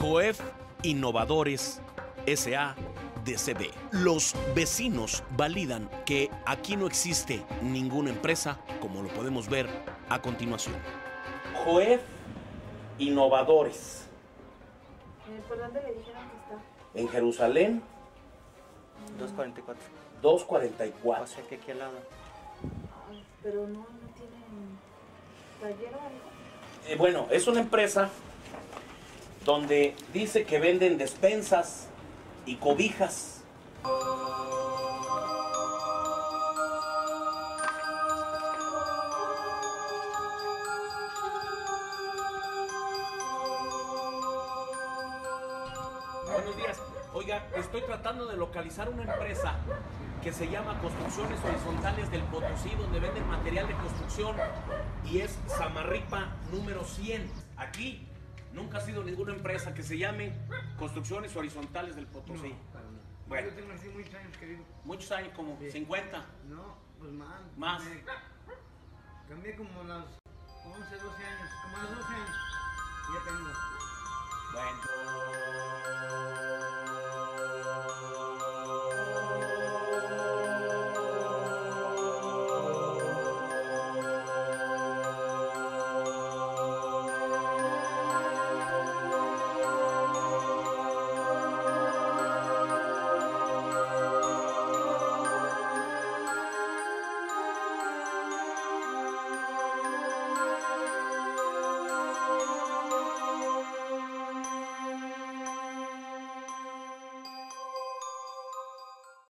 Joef Innovadores S.A. de CB. Los vecinos validan que aquí no existe ninguna empresa, como lo podemos ver a continuación. Joef Innovadores. ¿Por dónde le dijeron que está? En Jerusalén. 244. 244. O sea que aquí al lado. Ay, pero no tienen taller o algo. Bueno, es una empresa donde dice que venden despensas y cobijas. Buenos días. Oiga, estoy tratando de localizar una empresa que se llama Construcciones Horizontales del Potosí, donde venden material de construcción, y es Zamarripa número 100. Aquí nunca ha sido ninguna empresa que se llame Construcciones Horizontales del Potosí. No, para mí. Bueno. Yo tengo así muchos años, querido. ¿Muchos años? ¿Como 50? No, pues más. ¿Más? Cambié como a los 11, 12 años. Como a los 12 años ya tengo. Bueno.